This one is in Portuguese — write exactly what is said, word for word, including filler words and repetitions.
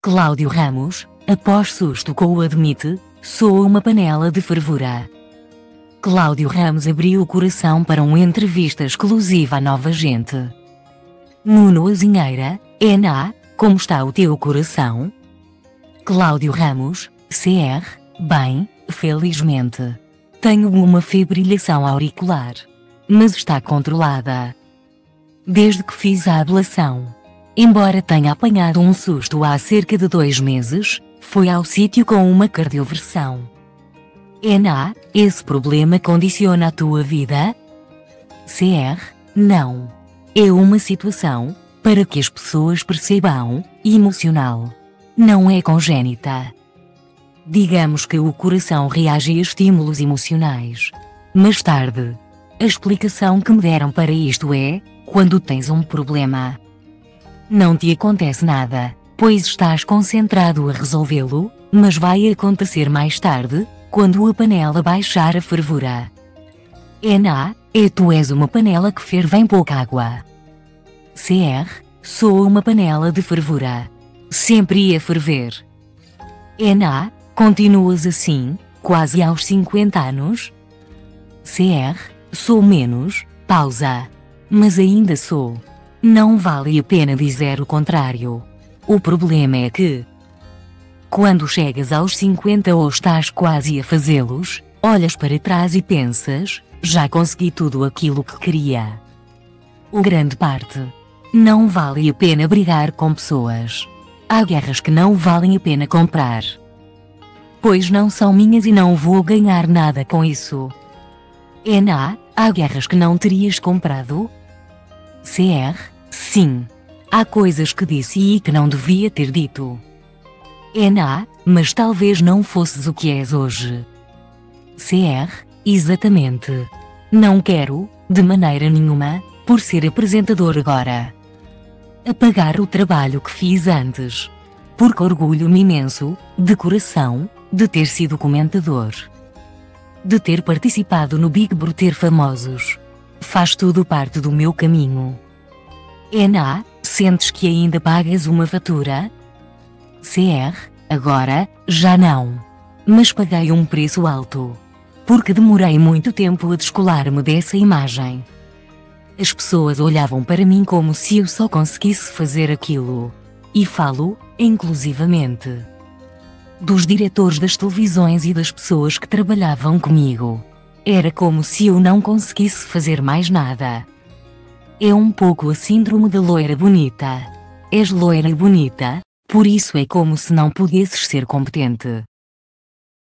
Cláudio Ramos, após susto com o admite, soa uma panela de fervura. Cláudio Ramos abriu o coração para uma entrevista exclusiva à Nova Gente. Nuno Azinheira, N A, como está o teu coração? Cláudio Ramos, C R, bem, felizmente. Tenho uma fibrilhação auricular, mas está controlada. Desde que fiz a ablação. Embora tenha apanhado um susto há cerca de dois meses, foi ao sítio com uma cardioversão. N A, esse problema condiciona a tua vida? C R, não. É uma situação, para que as pessoas percebam, emocional. Não é congénita. Digamos que o coração reage a estímulos emocionais. Mais tarde, a explicação que me deram para isto é, quando tens um problema, não te acontece nada, pois estás concentrado a resolvê-lo, mas vai acontecer mais tarde, quando a panela baixar a fervura. N A, e tu és uma panela que ferve em pouca água. C R, sou uma panela de fervura. Sempre ia ferver. N A, continuas assim, quase aos cinquenta anos? C R, sou menos, pausa. Mas ainda sou. Não vale a pena dizer o contrário. O problema é que, quando chegas aos cinquenta ou estás quase a fazê-los, olhas para trás e pensas, já consegui tudo aquilo que queria. O grande parte. Não vale a pena brigar com pessoas. Há guerras que não valem a pena comprar, pois não são minhas e não vou ganhar nada com isso. N A, há guerras que não terias comprado? C R, sim. Há coisas que disse e que não devia ter dito. N A, mas talvez não fosses o que és hoje. C R, exatamente. Não quero, de maneira nenhuma, por ser apresentador agora, apagar o trabalho que fiz antes. Porque orgulho-me imenso, de coração, de ter sido comentador. De ter participado no Big Brother Famosos. Faz tudo parte do meu caminho. N A, sentes que ainda pagas uma fatura? C R, agora, já não. Mas paguei um preço alto. Porque demorei muito tempo a descolar-me dessa imagem. As pessoas olhavam para mim como se eu só conseguisse fazer aquilo. E falo, inclusivamente, dos diretores das televisões e das pessoas que trabalhavam comigo. Era como se eu não conseguisse fazer mais nada. É um pouco a síndrome da loira bonita. És loira e bonita, por isso é como se não pudesses ser competente.